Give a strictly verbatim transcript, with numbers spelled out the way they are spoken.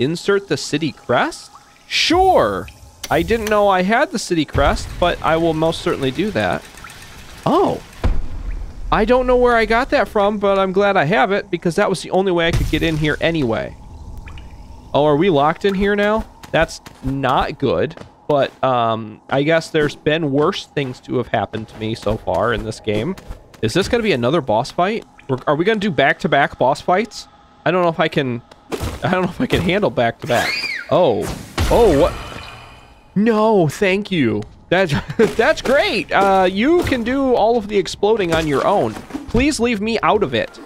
Insert the city crest? Sure! I didn't know I had the city crest, but I will most certainly do that. Oh. I don't know where I got that from, but I'm glad I have it, because that was the only way I could get in here anyway. Oh, are we locked in here now? That's not good, but um, I guess there's been worse things to have happened to me so far in this game. Is this going to be another boss fight? We're, are we going to do back-to-back boss fights? I don't know if I can... I don't know if I can handle back-to-back. Oh. Oh, what? No, thank you. That's, that's great. Uh, you can do all of the exploding on your own. Please leave me out of it.